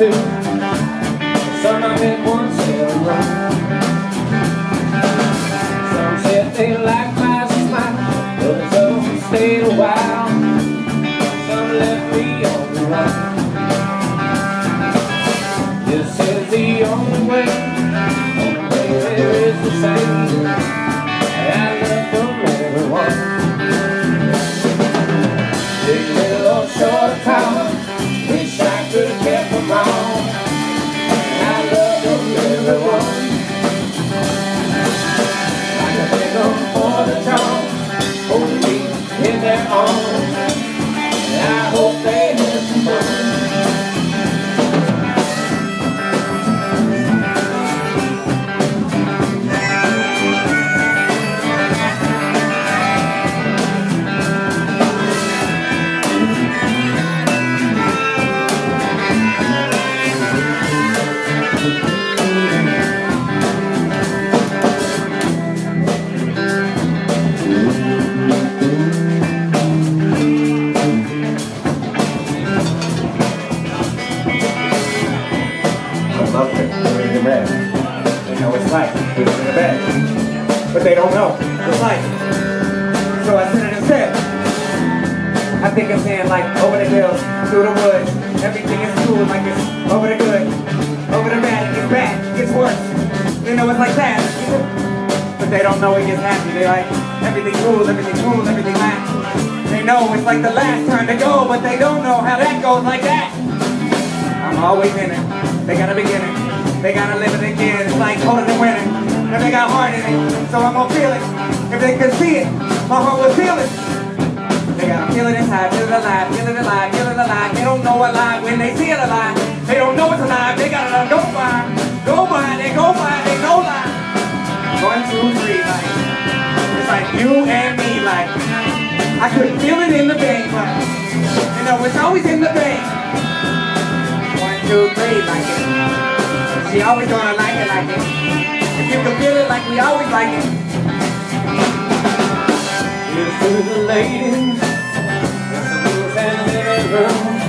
two. Some I met once in a while. Some said they liked my smile, others only stayed a while. Some left me on the line. This is the only way. Only way there is the same. I love from everyone. Big little short of time. But they don't know the life. So I said it instead. I think I'm saying like over the hills, through the woods. Everything is cool, like it's over the good, over the bad, it gets bad, it gets worse. They know it's like that, but they don't know it gets happy. They like everything rules, everything rules, everything lasts. They know it's like the last time to go, but they don't know how that goes like that. I'm always in it. They gotta begin it. They gotta live it again. It's like colder than winter. And they got heart in it, so I'm gonna feel it. If they could see it, my heart would feel it. They gotta feel it inside, feel it alive, feel it alive, feel it alive. They don't know a lie when they see it alive. They don't know it's alive, they gotta go by. Go by, they go by, they go lie. 1, 2, 3, like. It's like you and me, like. I could feel it in the vein, like. You know, it's always in the vein. 1, 2, 3, like it. She always gonna like it, like it. If you can feel it like we always like it. Here's to the ladies, there's some rules and there's room.